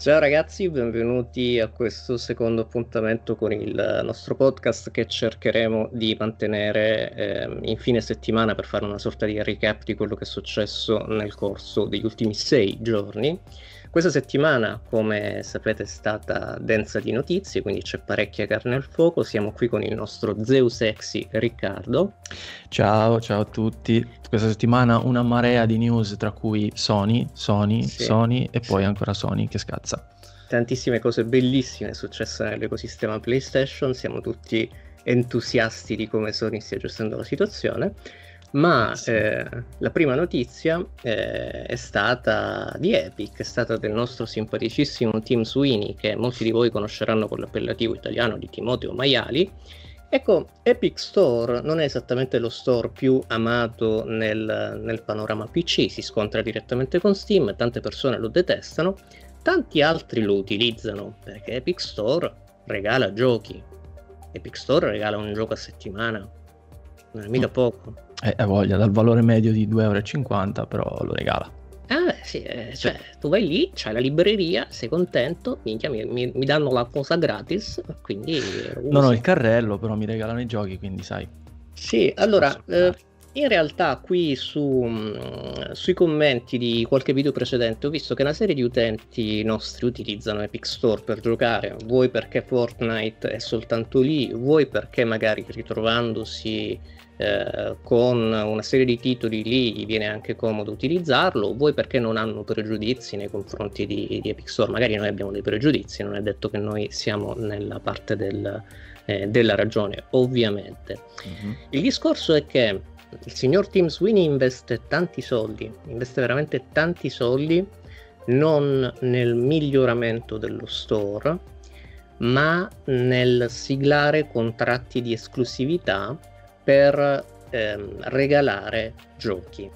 Ciao ragazzi, benvenuti a questo secondo appuntamento con il nostro podcast che cercheremo di mantenere in fine settimana per fare una sorta di recap di quello che è successo nel corso degli ultimi 6 giorni. Questa settimana, come sapete, è stata densa di notizie, quindi c'è parecchia carne al fuoco. Siamo qui con il nostro Zeus Sexy Riccardo. Ciao a tutti. Questa settimana una marea di news, tra cui Sony e poi ancora Sony che scazza. Tantissime cose bellissime successe nell'ecosistema PlayStation, siamo tutti entusiasti di come Sony stia gestendo la situazione. Ma la prima notizia è stata di Epic, è stata del nostro simpaticissimo Tim Sweeney, che molti di voi conosceranno con l'appellativo italiano di Timoteo Maiali. Ecco, Epic Store non è esattamente lo store più amato nel panorama PC, si scontra direttamente con Steam, tante persone lo detestano, tanti altri lo utilizzano perché Epic Store regala giochi. Epic Store regala un gioco a settimana, non è mica poco. Voglia, dal valore medio di €2,50, però lo regala. Sì, cioè tu vai lì, c'hai la libreria, sei contento, minchia, mi danno la cosa gratis, quindi... Non ho il carrello, però mi regalano i giochi, quindi sai. Sì, allora, in realtà qui sui commenti di qualche video precedente ho visto che una serie di utenti nostri utilizzano Epic Store per giocare, vuoi perché Fortnite è soltanto lì, vuoi perché magari ritrovandosi... con una serie di titoli lì gli viene anche comodo utilizzarlo, vuoi perché non hanno pregiudizi nei confronti di Epic Store. Magari noi abbiamo dei pregiudizi, non è detto che noi siamo nella parte della ragione, ovviamente. Il discorso è che il signor Tim Sweeney investe veramente tanti soldi, non nel miglioramento dello store ma nel siglare contratti di esclusività per regalare giochi,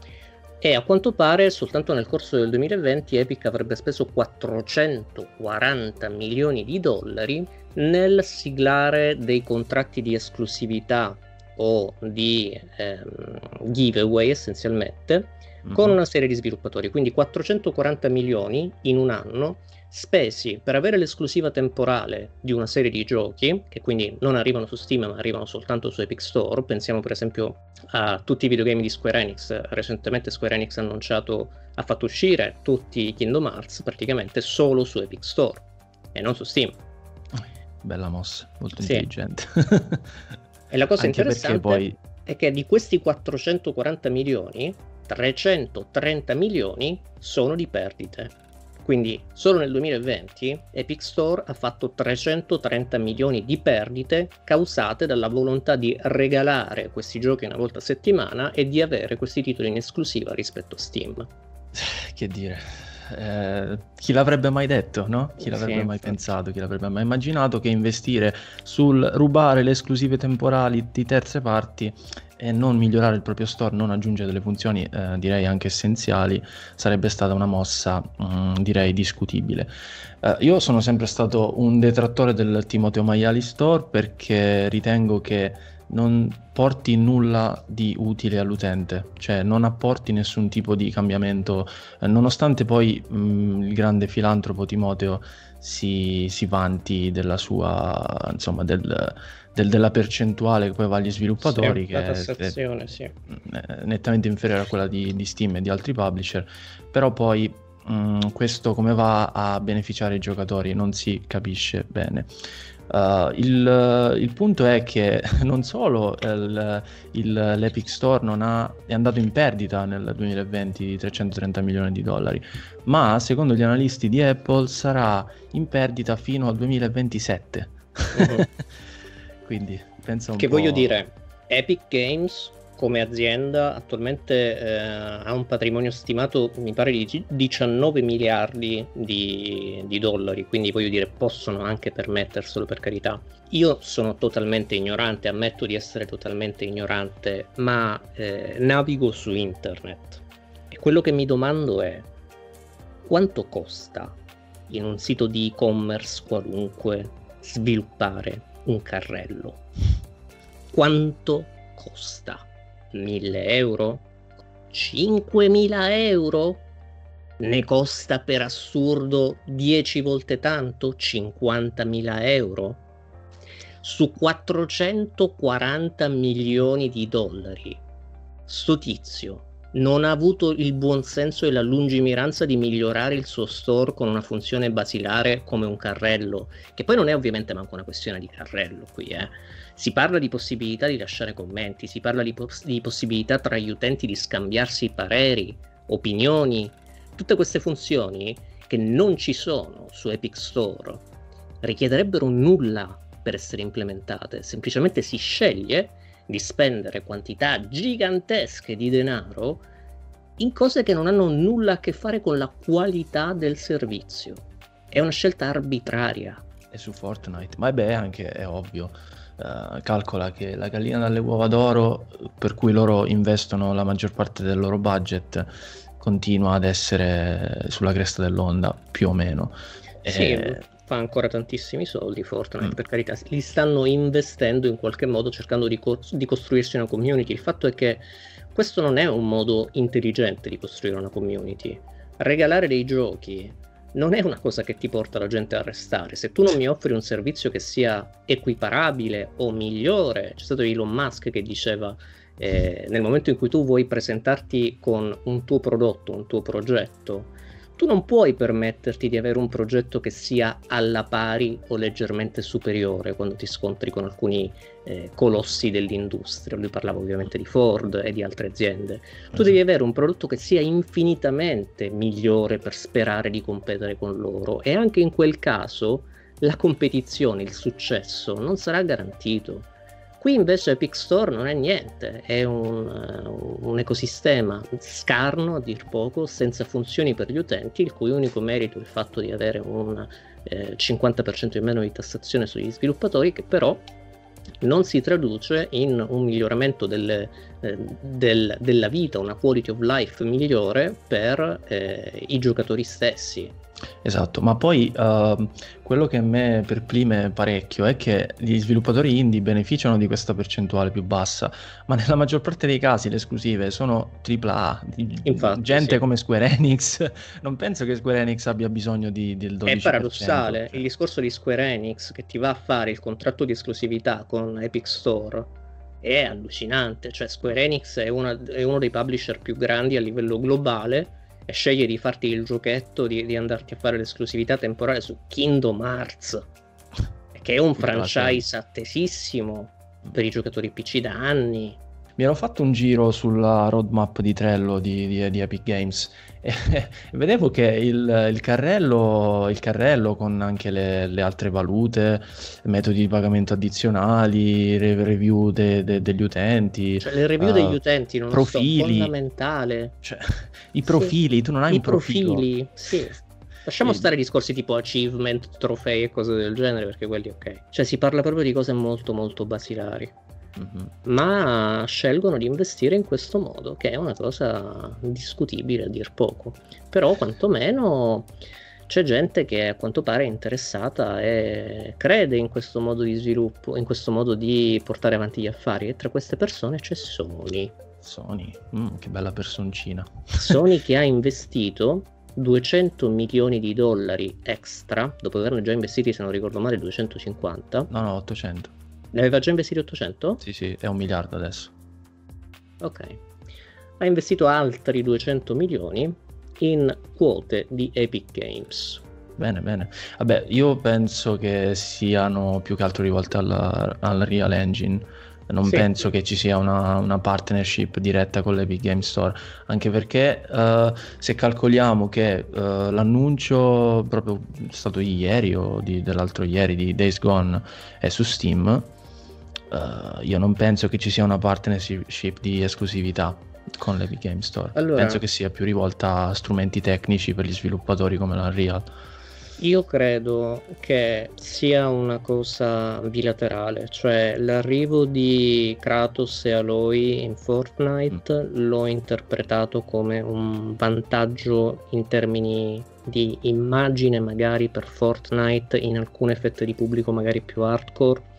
e a quanto pare soltanto nel corso del 2020 Epic avrebbe speso $440 milioni nel siglare dei contratti di esclusività o di giveaway essenzialmente con una serie di sviluppatori, quindi 440 milioni in un anno spesi per avere l'esclusiva temporale di una serie di giochi che quindi non arrivano su Steam ma arrivano soltanto su Epic Store. Pensiamo per esempio a tutti i videogame di Square Enix. Recentemente Square Enix ha fatto uscire tutti i Kingdom Hearts praticamente solo su Epic Store e non su Steam. Bella mossa, molto intelligente. E la cosa interessante è che di questi 440 milioni 330 milioni sono di perdite. Quindi solo nel 2020 Epic Store ha fatto 330 milioni di perdite causate dalla volontà di regalare questi giochi una volta a settimana e di avere questi titoli in esclusiva rispetto a Steam. Che dire, chi l'avrebbe mai detto, no? Chi l'avrebbe mai pensato, chi l'avrebbe mai immaginato che investire sul rubare le esclusive temporali di terze parti e non migliorare il proprio store, non aggiungere delle funzioni direi anche essenziali, sarebbe stata una mossa direi discutibile. Io sono sempre stato un detrattore del Timoteo Maiali Store perché ritengo che non porti nulla di utile all'utente, cioè non apporti nessun tipo di cambiamento, nonostante poi il grande filantropo Timoteo si vanti della sua, insomma, della percentuale che poi va agli sviluppatori, che tassazione, è nettamente inferiore a quella di Steam e di altri publisher, però poi questo come va a beneficiare i giocatori non si capisce bene. Il punto è che non solo l'Epic Store è andato in perdita nel 2020 di $330 milioni, ma secondo gli analisti di Apple sarà in perdita fino al 2027. Quindi penso che voglio dire, Epic Games come azienda attualmente ha un patrimonio stimato mi pare di 19 miliardi di dollari, quindi voglio dire possono anche permetterselo, per carità. Io sono totalmente ignorante, ammetto di essere totalmente ignorante, ma navigo su internet e quello che mi domando è quanto costa in un sito di e-commerce qualunque sviluppare un carrello. Quanto costa? €1.000? €5.000? ne costa per assurdo 10 volte tanto, 50.000 euro, su 440 milioni di dollari. Sto tizio non ha avuto il buonsenso e la lungimiranza di migliorare il suo store con una funzione basilare come un carrello, che poi non è ovviamente manco una questione di carrello qui, Si parla di possibilità di lasciare commenti, si parla di possibilità tra gli utenti di scambiarsi pareri, opinioni, tutte queste funzioni che non ci sono su Epic Store, richiederebbero nulla per essere implementate, semplicemente si sceglie di spendere quantità gigantesche di denaro in cose che non hanno nulla a che fare con la qualità del servizio. È una scelta arbitraria. E su Fortnite, ma beh, anche è ovvio, calcola che la gallina dalle uova d'oro, per cui loro investono la maggior parte del loro budget, continua ad essere sulla cresta dell'onda, più o meno. Sì. Fa ancora tantissimi soldi Fortnite, per carità, li stanno investendo in qualche modo, cercando di costruirsi una community. Il fatto è che questo non è un modo intelligente di costruire una community. Regalare dei giochi non è una cosa che ti porta la gente a restare. Se tu non mi offri un servizio che sia equiparabile o migliore, c'è stato Elon Musk che diceva nel momento in cui tu vuoi presentarti con un tuo prodotto, un tuo progetto, tu non puoi permetterti di avere un progetto che sia alla pari o leggermente superiore quando ti scontri con alcuni colossi dell'industria. Lui parlava ovviamente di Ford e di altre aziende. Tu devi avere un prodotto che sia infinitamente migliore per sperare di competere con loro, e anche in quel caso la competizione, il successo non sarà garantito. Qui invece Epic Store non è niente, è un ecosistema scarno a dir poco, senza funzioni per gli utenti, il cui unico merito è il fatto di avere un 50% in meno di tassazione sugli sviluppatori, che però non si traduce in un miglioramento della vita, una quality of life migliore per i giocatori stessi. Esatto, ma poi quello che a me perplime parecchio è che gli sviluppatori indie beneficiano di questa percentuale più bassa, ma nella maggior parte dei casi le esclusive sono AAA. Infatti, gente come Square Enix, non penso che Square Enix abbia bisogno del 12%. È paradossale, cioè. Il discorso di Square Enix che ti va a fare il contratto di esclusività con Epic Store è allucinante, cioè Square Enix è uno dei publisher più grandi a livello globale, e sceglie di farti il giochetto di andarti a fare l'esclusività temporale su Kingdom Hearts, che è un franchise attesissimo per i giocatori PC da anni. Mi ero fatto un giro sulla roadmap di Trello di Epic Games e vedevo che il carrello con anche le altre valute, metodi di pagamento addizionali, review degli utenti, cioè le review degli utenti, non profili, fondamentale, cioè, i profili, sì. Tu non hai un profilo. Sì. Lasciamo stare discorsi tipo achievement, trofei e cose del genere, perché quelli ok, cioè si parla proprio di cose molto molto basilari. Mm-hmm. Ma scelgono di investire in questo modo, che è una cosa discutibile a dir poco, però quantomeno c'è gente che a quanto pare è interessata e crede in questo modo di sviluppo, in questo modo di portare avanti gli affari, e tra queste persone c'è Sony, che bella personcina. Sony che ha investito 200 milioni di dollari extra, dopo averne già investiti, se non ricordo male, 250. No, 800. Ne aveva già investiti 800? Sì, è 1 miliardo adesso. Ok. Ha investito altri 200 milioni in quote di Epic Games. Bene. Vabbè, io penso che siano più che altro rivolte al Real Engine. Non penso che ci sia una partnership diretta con l'Epic Games Store, anche perché se calcoliamo che l'annuncio proprio è stato ieri o dell'altro ieri di Days Gone è su Steam, io non penso che ci sia una partnership di esclusività con l'Epic Games Store. Allora, penso che sia più rivolta a strumenti tecnici per gli sviluppatori come l'Unreal. Io credo che sia una cosa bilaterale, cioè l'arrivo di Kratos e Aloy in Fortnite l'ho interpretato come un vantaggio in termini di immagine magari per Fortnite in alcune fette di pubblico magari più hardcore,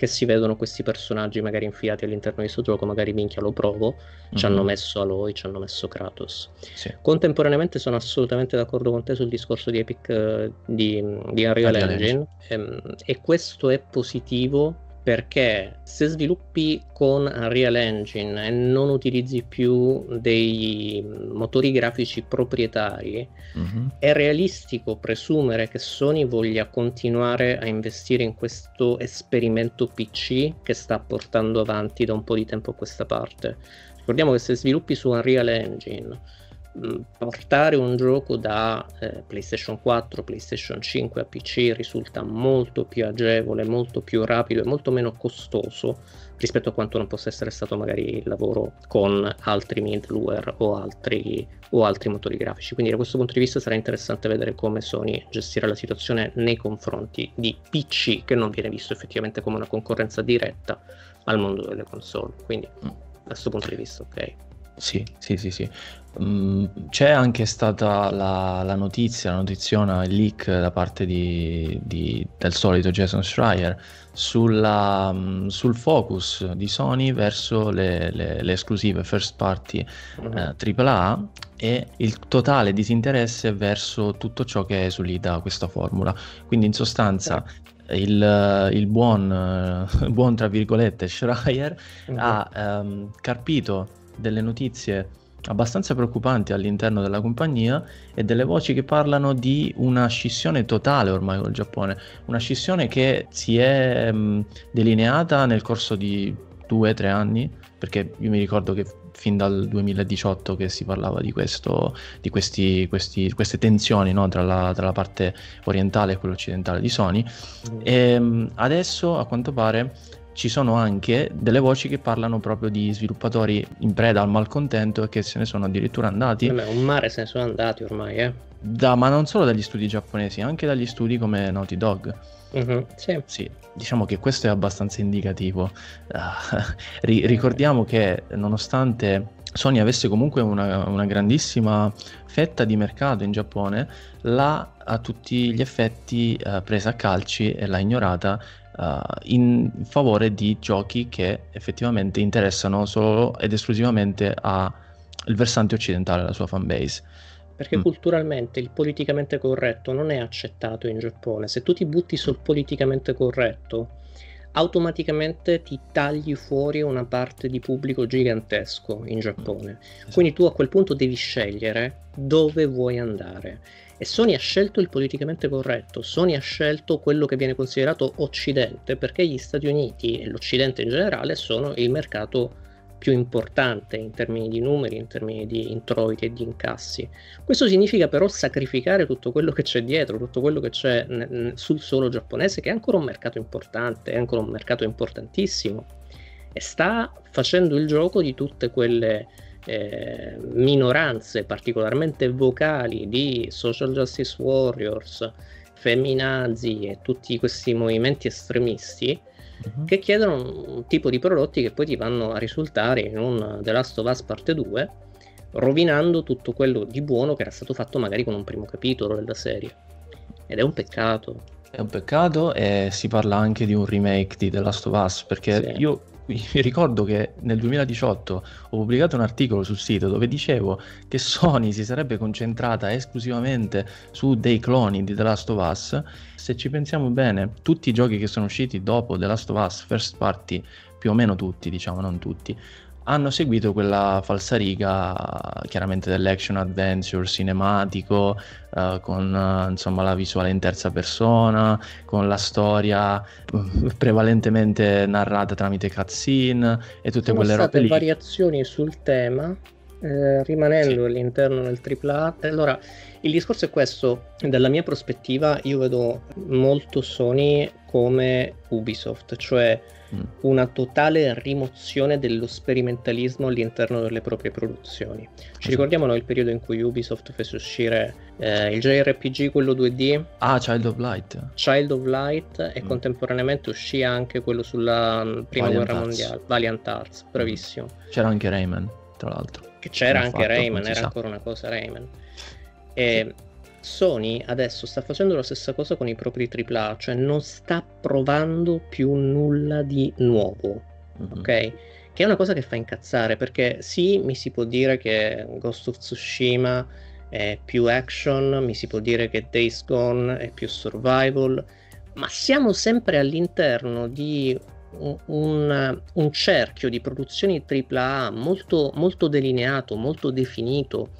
che si vedono questi personaggi magari infilati all'interno di questo gioco, magari minchia lo provo, ci hanno messo Aloy, ci hanno messo Kratos. Sì. Contemporaneamente sono assolutamente d'accordo con te sul discorso di Epic, di Unreal Engine, e questo è positivo, perché se sviluppi con Unreal Engine e non utilizzi più dei motori grafici proprietari, è realistico presumere che Sony voglia continuare a investire in questo esperimento PC che sta portando avanti da un po' di tempo a questa parte. Ricordiamo che se sviluppi su Unreal Engine, portare un gioco da PlayStation 4, PlayStation 5 a PC risulta molto più agevole, molto più rapido e molto meno costoso rispetto a quanto non possa essere stato magari il lavoro con altri middleware o altri motori grafici. Quindi da questo punto di vista sarà interessante vedere come Sony gestirà la situazione nei confronti di PC, che non viene visto effettivamente come una concorrenza diretta al mondo delle console. Quindi da questo punto di vista ok. Sì. C'è anche stata la notizia, la notiziona, il leak da parte del solito Jason Schreier sul focus di Sony verso le esclusive first party AAA e il totale disinteresse verso tutto ciò che esulita questa formula. Quindi in sostanza il buon tra virgolette Schreier ha carpito delle notizie abbastanza preoccupanti all'interno della compagnia e delle voci che parlano di una scissione totale ormai col Giappone, una scissione che si è delineata nel corso di 2-3 anni, perché io mi ricordo che fin dal 2018 che si parlava di questo, di queste tensioni, no? tra la parte orientale e quella occidentale di Sony, e adesso a quanto pare ci sono anche delle voci che parlano proprio di sviluppatori in preda al malcontento e che se ne sono addirittura andati. Un mare se ne sono andati ormai, ma non solo dagli studi giapponesi, anche dagli studi come Naughty Dog. Sì, diciamo che questo è abbastanza indicativo. Ricordiamo che nonostante Sony avesse comunque una grandissima fetta di mercato in Giappone, l'ha a tutti gli effetti presa a calci e l'ha ignorata in favore di giochi che effettivamente interessano solo ed esclusivamente al versante occidentale della sua fanbase. Perché culturalmente il politicamente corretto non è accettato in Giappone. Se tu ti butti sul politicamente corretto, automaticamente ti tagli fuori una parte di pubblico gigantesco in Giappone. Quindi tu a quel punto devi scegliere dove vuoi andare. E Sony ha scelto il politicamente corretto, Sony ha scelto quello che viene considerato Occidente, perché gli Stati Uniti e l'Occidente in generale sono il mercato più importante in termini di numeri, in termini di introiti e di incassi. Questo significa però sacrificare tutto quello che c'è dietro, tutto quello che c'è sul suolo giapponese, che è ancora un mercato importante, è ancora un mercato importantissimo, e sta facendo il gioco di tutte quelle minoranze particolarmente vocali di social justice warriors, femminazi e tutti questi movimenti estremisti che chiedono un tipo di prodotti che poi ti vanno a risultare in un The Last of Us parte 2, rovinando tutto quello di buono che era stato fatto magari con un primo capitolo della serie. Ed è un peccato. È un peccato, e si parla anche di un remake di The Last of Us, perché io mi ricordo che nel 2018 ho pubblicato un articolo sul sito dove dicevo che Sony si sarebbe concentrata esclusivamente su dei cloni di The Last of Us. Se ci pensiamo bene, tutti i giochi che sono usciti dopo The Last of Us, first party, più o meno tutti, diciamo non tutti, hanno seguito quella falsariga chiaramente dell'action adventure cinematico, con insomma la visuale in terza persona, con la storia prevalentemente narrata tramite cutscene e tutte quelle robe lì. Sono state variazioni sul tema, rimanendo all'interno del AAA. Allora, il discorso è questo: dalla mia prospettiva io vedo molto Sony come Ubisoft, cioè una totale rimozione dello sperimentalismo all'interno delle proprie produzioni. Ci ricordiamo noi il periodo in cui Ubisoft fece uscire il JRPG, quello 2D? Child of Light, e contemporaneamente uscì anche quello sulla prima guerra mondiale, Valiant Hearts, bravissimo. C'era anche Rayman, tra l'altro. Era ancora una cosa Rayman. E Sony adesso sta facendo la stessa cosa con i propri AAA, cioè non sta provando più nulla di nuovo, ok? Che è una cosa che fa incazzare, perché sì, mi si può dire che Ghost of Tsushima è più action, mi si può dire che Days Gone è più survival, ma siamo sempre all'interno di un cerchio di produzioni AAA molto, molto delineato, molto definito,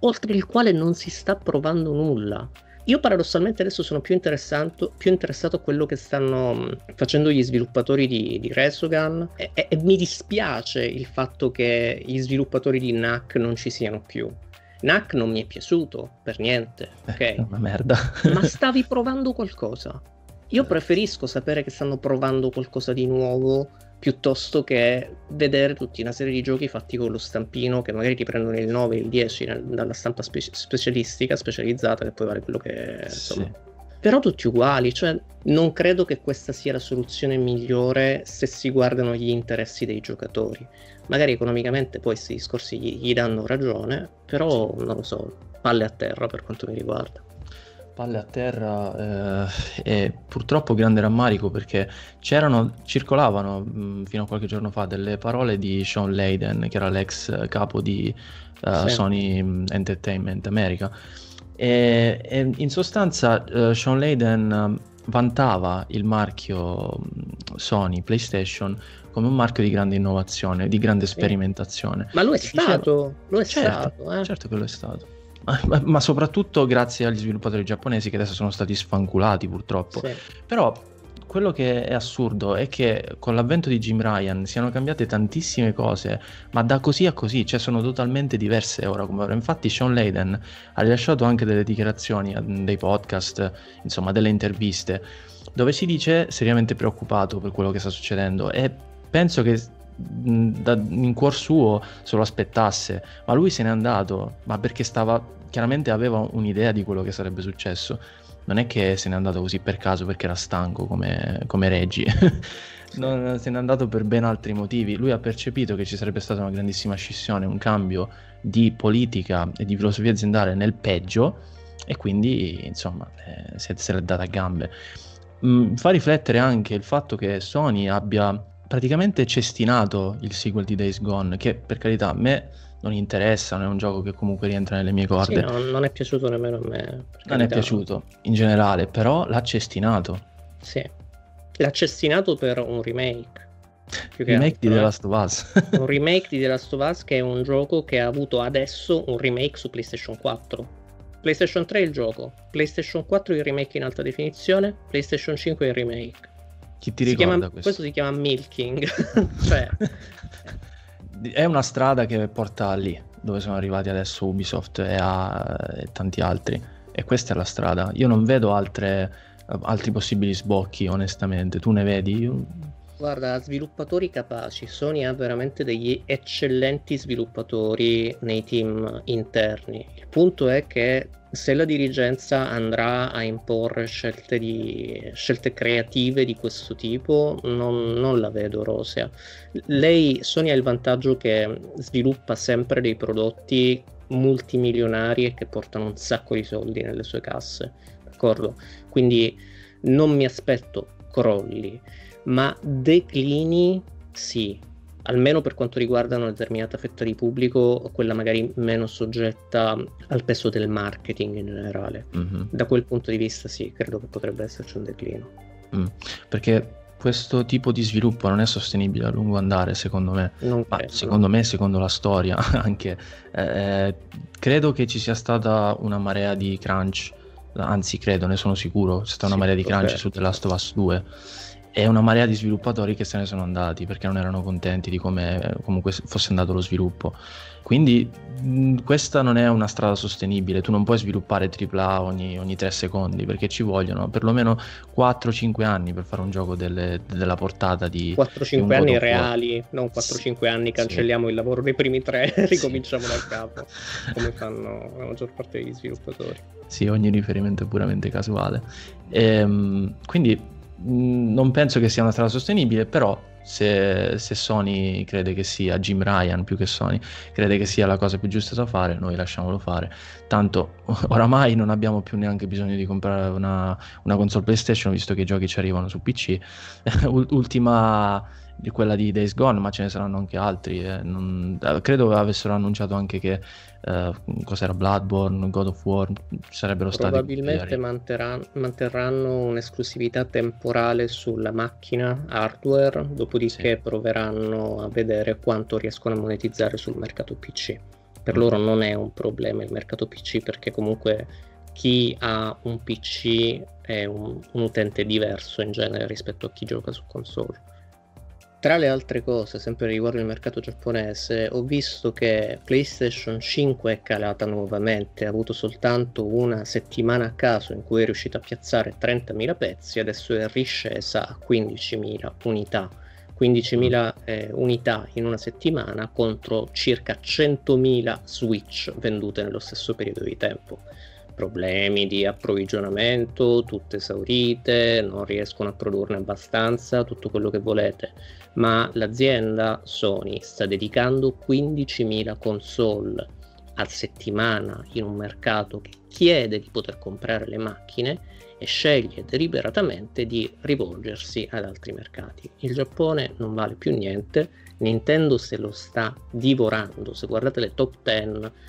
oltre il quale non si sta provando nulla. Io paradossalmente adesso sono più interessato a quello che stanno facendo gli sviluppatori di ResoGun, e mi dispiace il fatto che gli sviluppatori di NAC non ci siano più. NAC non mi è piaciuto per niente, ok? È una merda. Ma stavi provando qualcosa. Io preferisco sapere che stanno provando qualcosa di nuovo, piuttosto che vedere tutta una serie di giochi fatti con lo stampino, che magari ti prendono il 9, il 10 dalla stampa specializzata, che poi vale quello che è, insomma. Sì. Però tutti uguali, cioè non credo che questa sia la soluzione migliore se si guardano gli interessi dei giocatori. Magari economicamente poi questi discorsi gli danno ragione, però non lo so, palle a terra per quanto mi riguarda. Palle a terra, e purtroppo grande rammarico, perché circolavano fino a qualche giorno fa delle parole di Shawn Layden, che era l'ex capo di Sony Entertainment America, e in sostanza Shawn Layden vantava il marchio Sony PlayStation come un marchio di grande innovazione, di grande sperimentazione. Ma lo è stato. Certo che lo è stato. Ma soprattutto grazie agli sviluppatori giapponesi, che adesso sono stati sfanculati purtroppo. Sì. Però quello che è assurdo è che con l'avvento di Jim Ryan siano cambiate tantissime cose, ma da così a così, cioè sono totalmente diverse ora come ora. Infatti Shawn Layden ha rilasciato anche delle dichiarazioni, dei podcast, insomma delle interviste, dove si dice seriamente preoccupato per quello che sta succedendo, e penso che in cuor suo se lo aspettasse, ma lui se n'è andato, ma perché chiaramente aveva un'idea di quello che sarebbe successo. Non è che se n'è andato così per caso, perché era stanco come Reggie. Non se n'è andato per ben altri motivi. Lui ha percepito che ci sarebbe stata una grandissima scissione, un cambio di politica e di filosofia aziendale nel peggio, e quindi insomma se l'è data a gambe. Fa riflettere anche il fatto che Sony abbia praticamente cestinato il sequel di Days Gone, che per carità a me non interessa, non è un gioco che comunque rientra nelle mie corde. Sì, no, non è piaciuto nemmeno a me. Non è piaciuto in generale, però l'ha cestinato. Sì, l'ha cestinato per un remake. Di The Last of Us. Un remake di The Last of Us, che è un gioco che ha avuto adesso un remake su PlayStation 4. PlayStation 3 il gioco, PlayStation 4 il remake in alta definizione, PlayStation 5 il remake. Chi ti ricorda questo? Questo si chiama milking. Cioè è una strada che porta lì dove sono arrivati adesso Ubisoft e tanti altri, e questa è la strada. Io non vedo altri possibili sbocchi, onestamente. Tu ne vedi? Guarda, sviluppatori capaci. Sony ha veramente degli eccellenti sviluppatori nei team interni. Il punto è che se la dirigenza andrà a imporre scelte creative di questo tipo, non la vedo rosea. Sony ha il vantaggio che sviluppa sempre dei prodotti multimilionari e che portano un sacco di soldi nelle sue casse, d'accordo? Quindi non mi aspetto crolli, ma declini sì, almeno per quanto riguarda una determinata fetta di pubblico, quella magari meno soggetta al peso del marketing in generale. Da quel punto di vista sì, credo che potrebbe esserci un declino. Perché questo tipo di sviluppo non è sostenibile a lungo andare, secondo me. Secondo la storia anche. Credo che ci sia stata una marea di crunch, anzi credo, ne sono sicuro, c'è stata una marea di crunch su The Last of Us 2. È una marea di sviluppatori che se ne sono andati perché non erano contenti di come comunque fosse andato lo sviluppo. Quindi questa non è una strada sostenibile. Tu non puoi sviluppare AAA ogni 3 secondi, perché ci vogliono perlomeno 4-5 anni per fare un gioco della portata di 4-5 anni reali, non 4-5 anni cancelliamo il lavoro dei primi 3 e ricominciamo da capo, come fanno la maggior parte degli sviluppatori. Sì, ogni riferimento è puramente casuale. Quindi non penso che sia una strada sostenibile, però se Sony crede che sia, Jim Ryan più che Sony, crede che sia la cosa più giusta da fare, noi lasciamolo fare. Tanto oramai non abbiamo più neanche bisogno di comprare una console PlayStation, visto che i giochi ci arrivano su PC. Ultima quella di Days Gone, ma ce ne saranno anche altri. Credo avessero annunciato anche che cos'era, Bloodborne, God of War sarebbero probabilmente stati, manterranno un'esclusività temporale sulla macchina hardware, dopodiché proveranno a vedere quanto riescono a monetizzare sul mercato PC. Per loro non è un problema il mercato PC, perché comunque chi ha un PC è un utente diverso in genere rispetto a chi gioca su console. Tra le altre cose, sempre riguardo il mercato giapponese, ho visto che PlayStation 5 è calata nuovamente, ha avuto soltanto una settimana a caso in cui è riuscita a piazzare 30.000 pezzi, adesso è riscesa a 15.000 unità. 15.000 unità in una settimana contro circa 100.000 Switch vendute nello stesso periodo di tempo. Problemi di approvvigionamento, tutte esaurite, non riescono a produrne abbastanza, tutto quello che volete, ma l'azienda Sony sta dedicando 15.000 console a settimana in un mercato che chiede di poter comprare le macchine e sceglie deliberatamente di rivolgersi ad altri mercati. Il Giappone non vale più niente, Nintendo se lo sta divorando. Se guardate le top 10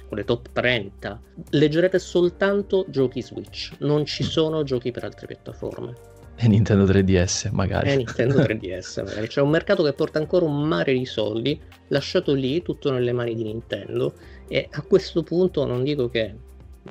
o le top 30, leggerete soltanto giochi Switch, non ci sono giochi per altre piattaforme. E Nintendo 3DS magari. E Nintendo 3DS magari. C'è un mercato che porta ancora un mare di soldi, lasciato lì tutto nelle mani di Nintendo, e a questo punto non dico che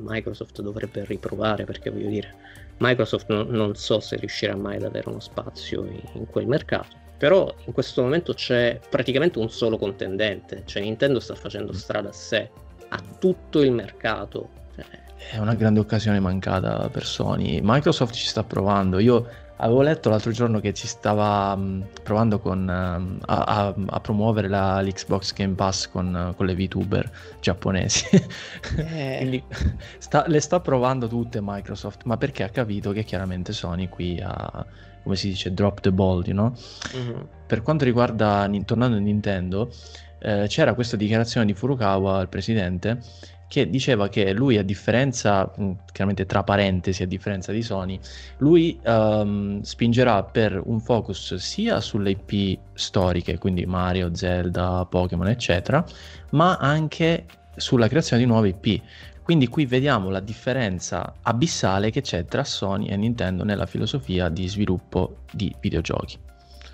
Microsoft dovrebbe riprovare, perché voglio dire, Microsoft non so se riuscirà mai ad avere uno spazio in quel mercato. Però in questo momento c'è praticamente un solo contendente, cioè Nintendo sta facendo strada a sé, a tutto il mercato. È una grande occasione mancata per Sony. Microsoft ci sta provando, io avevo letto l'altro giorno che ci stava provando a promuovere l'Xbox Game Pass con le VTuber giapponesi. Quindi le sta provando tutte Microsoft, ma perché ha capito che chiaramente Sony qui ha, come si dice, drop the ball, you know? Mm-hmm. Per quanto riguarda, tornando a Nintendo, c'era questa dichiarazione di Furukawa, il presidente, che diceva che lui, a differenza, chiaramente tra parentesi, a differenza di Sony, lui spingerà per un focus sia sulle IP storiche, quindi Mario, Zelda, Pokémon eccetera, ma anche sulla creazione di nuove IP. Quindi qui vediamo la differenza abissale che c'è tra Sony e Nintendo nella filosofia di sviluppo di videogiochi.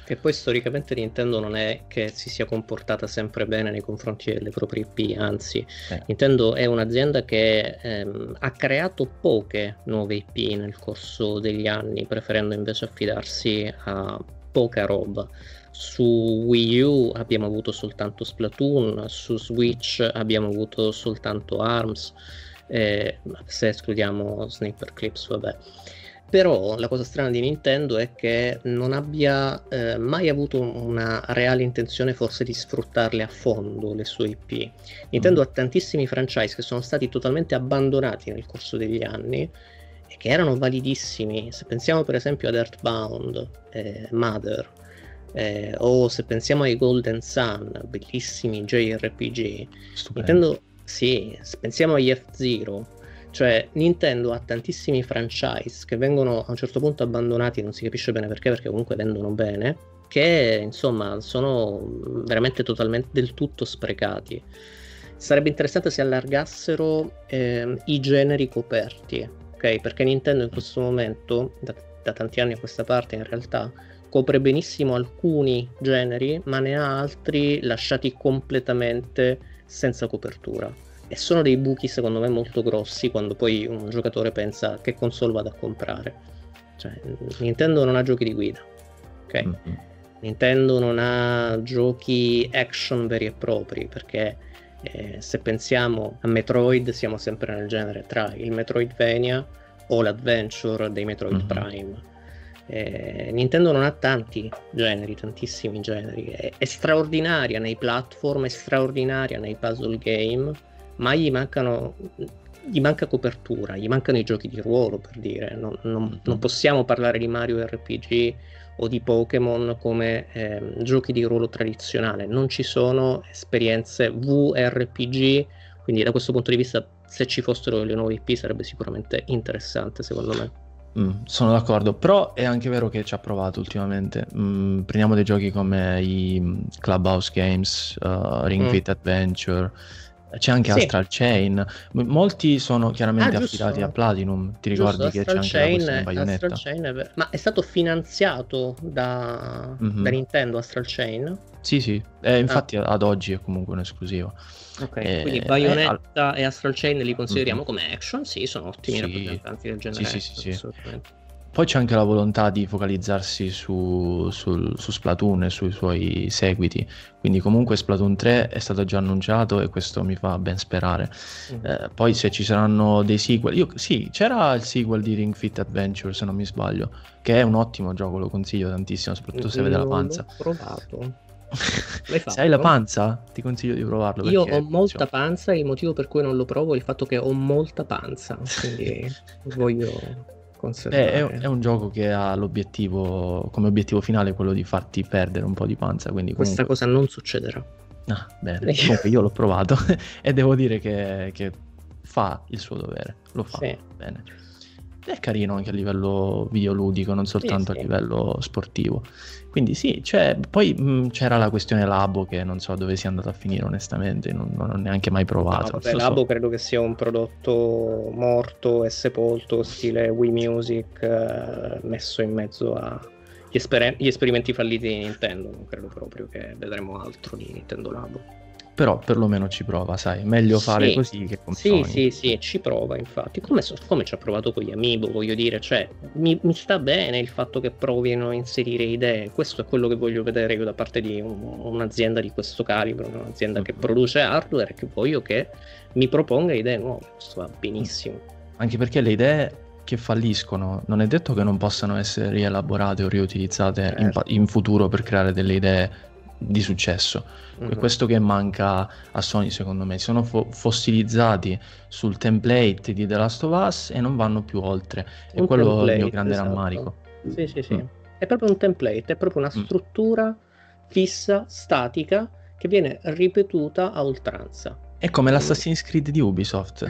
Che poi storicamente Nintendo non è che si sia comportata sempre bene nei confronti delle proprie IP, anzi Nintendo è un'azienda che ha creato poche nuove IP nel corso degli anni, preferendo invece affidarsi a poca roba. Su Wii U abbiamo avuto soltanto Splatoon, su Switch abbiamo avuto soltanto Arms, se escludiamo Snipperclips, vabbè. Però la cosa strana di Nintendo è che non abbia mai avuto una reale intenzione forse di sfruttarle a fondo le sue IP. Nintendo ha tantissimi franchise che sono stati totalmente abbandonati nel corso degli anni e che erano validissimi. Se pensiamo per esempio ad Earthbound, Mother, o se pensiamo ai Golden Sun, bellissimi JRPG. Stupendo. Nintendo, sì, se pensiamo agli F-Zero. Cioè Nintendo ha tantissimi franchise che vengono a un certo punto abbandonati, non si capisce bene perché, perché comunque vendono bene, che insomma sono veramente totalmente del tutto sprecati. Sarebbe interessante se allargassero i generi coperti, ok? Perché Nintendo in questo momento, da tanti anni a questa parte in realtà, copre benissimo alcuni generi, ma ne ha altri lasciati completamente senza copertura. E sono dei buchi secondo me molto grossi quando poi un giocatore pensa che console vado a comprare. Cioè Nintendo non ha giochi di guida, ok? Mm-hmm. Nintendo non ha giochi action veri e propri, perché se pensiamo a Metroid siamo sempre nel genere tra il Metroidvania o l'adventure dei Metroid Prime. Nintendo non ha tanti generi, tantissimi generi, è straordinaria nei platform, è straordinaria nei puzzle game, ma gli manca copertura, gli mancano i giochi di ruolo, per dire. Non possiamo parlare di Mario RPG o di Pokémon come giochi di ruolo tradizionale. Non ci sono esperienze VRPG, quindi da questo punto di vista se ci fossero le nuove IP sarebbe sicuramente interessante, secondo me. Sono d'accordo, però è anche vero che ci ha provato ultimamente. Prendiamo dei giochi come i Clubhouse Games, Ring Fit Adventure, c'è anche Astral Chain. Molti sono chiaramente affidati a Platinum. Ti ricordi che Astral c'è anche la Bayonetta? Astral Chain è ma è stato finanziato da Nintendo Astral Chain? Sì, infatti ad oggi è comunque un'esclusiva. Ok, quindi Bayonetta e Astral Chain li consideriamo come action? Sì, sono ottimi rappresentanti del genere. Sì. Poi c'è anche la volontà di focalizzarsi su Splatoon e sui suoi seguiti, quindi comunque Splatoon 3 è stato già annunciato e questo mi fa ben sperare. Poi se ci saranno dei sequel, c'era il sequel di Ring Fit Adventure se non mi sbaglio, che è un ottimo gioco, lo consiglio tantissimo, soprattutto se vede la panza. L'ho provato. Se hai la panza ti consiglio di provarlo. Io ho molta panza e il motivo per cui non lo provo è il fatto che ho molta panza, quindi voglio... È un gioco che ha l'obiettivo, come obiettivo finale, quello di farti perdere un po' di panza, quindi comunque... Questa cosa non succederà. Ah, bene. Comunque io l'ho provato e devo dire che fa il suo dovere, lo fa bene. È carino anche a livello videoludico, non soltanto a livello sportivo. Quindi poi c'era la questione Labo, che non so dove sia andata a finire onestamente, non ho neanche mai provato. Labo credo che sia un prodotto morto e sepolto, stile Wii Music, messo in mezzo agli esperimenti falliti di Nintendo. Non credo proprio che vedremo altro di Nintendo Labo. Però perlomeno ci prova, sai, meglio fare così che con Sony. Sì, ci prova infatti, come ci ha provato con gli Amiibo, voglio dire, cioè mi sta bene il fatto che provino a inserire idee, questo è quello che voglio vedere io da parte di un'azienda di questo calibro, un'azienda che produce hardware e che voglio che mi proponga idee nuove, questo va benissimo. Anche perché le idee che falliscono non è detto che non possano essere rielaborate o riutilizzate in futuro per creare delle idee di successo. È questo che manca a Sony, secondo me. Sono fossilizzati sul template di The Last of Us e non vanno più oltre, e quello è il mio grande rammarico. Sì. È proprio un template, è proprio una struttura fissa, statica, che viene ripetuta a oltranza. È come l'Assassin's Creed di Ubisoft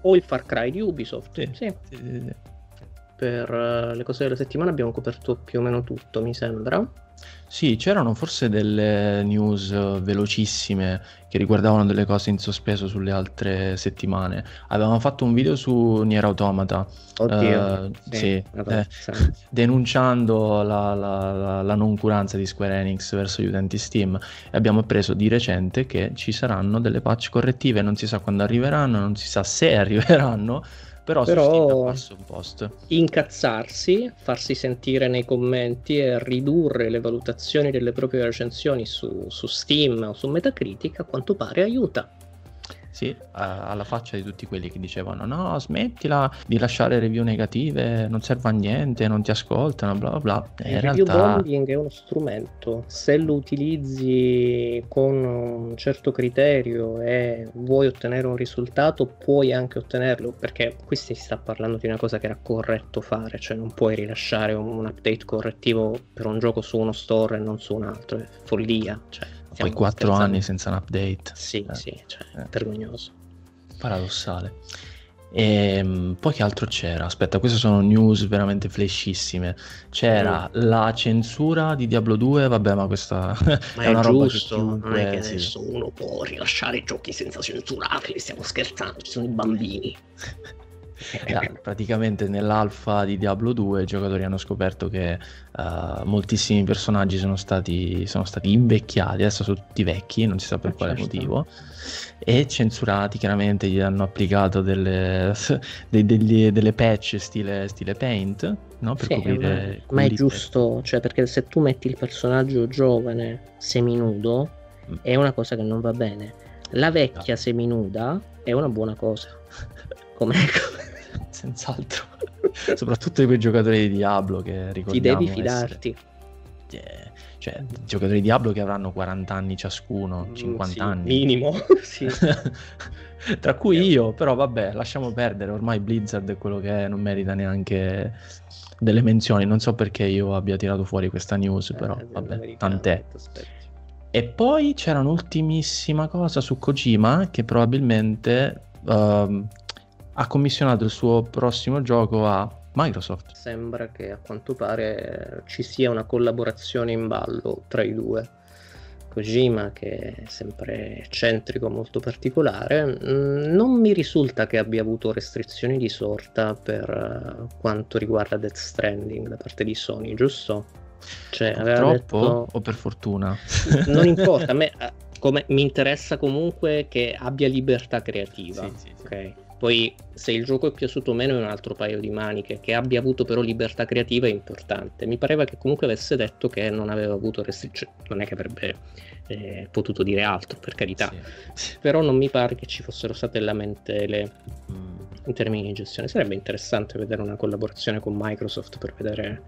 o il Far Cry di Ubisoft. Sì. Per le cose della settimana abbiamo coperto più o meno tutto, mi sembra. Sì, c'erano forse delle news velocissime che riguardavano delle cose in sospeso sulle altre settimane. Avevamo fatto un video su Nier Automata, denunciando la noncuranza di Square Enix verso gli utenti Steam, e abbiamo appreso di recente che ci saranno delle patch correttive, non si sa quando arriveranno, non si sa se arriveranno. Però su Steam post. Incazzarsi, farsi sentire nei commenti e ridurre le valutazioni delle proprie recensioni su Steam o su Metacritic a quanto pare aiuta. Sì, alla faccia di tutti quelli che dicevano no, smettila di lasciare review negative, non serve a niente, non ti ascoltano, bla bla bla. Il review bombing è uno strumento, se lo utilizzi con un certo criterio e vuoi ottenere un risultato puoi anche ottenerlo, perché qui si sta parlando di una cosa che era corretto fare, cioè non puoi rilasciare un update correttivo per un gioco su uno store e non su un altro, è follia, cioè. Poi 4 anni senza un update. Sì, vergognoso. Paradossale. Poi che altro c'era? Aspetta, queste sono news veramente flashissime. C'era la censura di Diablo 2, vabbè, ma questa ma è una roba giusto, che chiunque... non è che nessuno può rilasciare giochi senza censurarli, stiamo scherzando, ci sono i bambini. Praticamente nell'alfa di Diablo 2 i giocatori hanno scoperto che moltissimi personaggi sono stati invecchiati, adesso sono tutti vecchi, non si sa per quale motivo, e censurati chiaramente, gli hanno applicato delle patch stile paint, no? Per coprire, ma è giusto, cioè, perché se tu metti il personaggio giovane seminudo è una cosa che non va bene, la vecchia seminuda è una buona cosa senz'altro soprattutto di quei giocatori di Diablo che ricordiamo, ti devi fidarti. cioè giocatori di Diablo che avranno 40 anni ciascuno, 50 anni minimo, sì. Tra cui io, però vabbè, lasciamo perdere, ormai Blizzard è quello che è, non merita neanche delle menzioni, non so perché io abbia tirato fuori questa news, però vabbè, tant'è. E poi c'era un'ultimissima cosa su Kojima, che probabilmente ha commissionato il suo prossimo gioco a Microsoft. Sembra che a quanto pare ci sia una collaborazione in ballo tra i due. Kojima, che è sempre eccentrico, molto particolare, non mi risulta che abbia avuto restrizioni di sorta per quanto riguarda Death Stranding da parte di Sony, giusto? Cioè, purtroppo detto... o per fortuna? Non importa, a me come, mi interessa comunque che abbia libertà creativa, sì. Okay? Poi se il gioco è piaciuto o meno è un altro paio di maniche, che abbia avuto però libertà creativa è importante. Mi pareva che comunque avesse detto che non aveva avuto restrizioni, non è che avrebbe potuto dire altro, per carità, sì. Però non mi pare che ci fossero state lamentele in termini di gestione. Sarebbe interessante vedere una collaborazione con Microsoft per vedere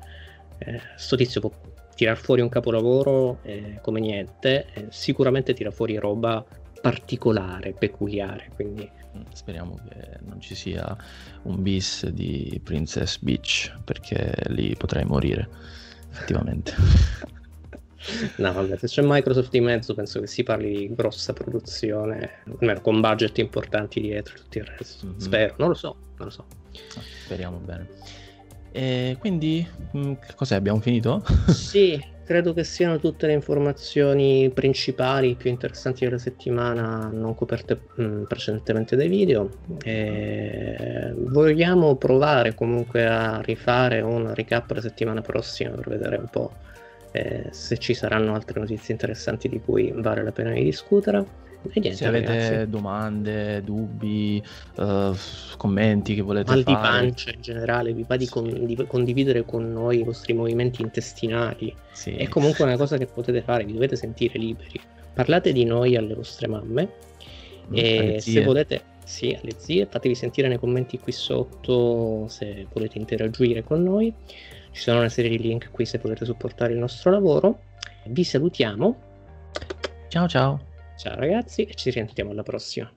sto tizio può tirar fuori un capolavoro come niente, sicuramente tira fuori roba particolare, peculiare, quindi speriamo che non ci sia un bis di Princess Beach, perché lì potrei morire effettivamente. No vabbè, se c'è Microsoft di mezzo penso che si parli di grossa produzione, almeno con budget importanti dietro, tutto il resto. Spero, non lo so, speriamo bene. E quindi cos'è, abbiamo finito? Sì, credo che siano tutte le informazioni principali, più interessanti della settimana, non coperte precedentemente dai video. E vogliamo provare comunque a rifare un recap la settimana prossima per vedere un po' se ci saranno altre notizie interessanti di cui vale la pena di discutere. Niente, se avete domande, dubbi, commenti che volete fare, mal di pancia in generale, vi va di condividere con noi i vostri movimenti intestinali, sì. È comunque una cosa che potete fare, vi dovete sentire liberi, parlate di noi alle vostre mamme, e se volete, sì, alle zie, fatevi sentire nei commenti qui sotto se volete interagire con noi, ci sono una serie di link qui se volete supportare il nostro lavoro. Vi salutiamo, ciao ciao ragazzi, e ci risentiamo alla prossima.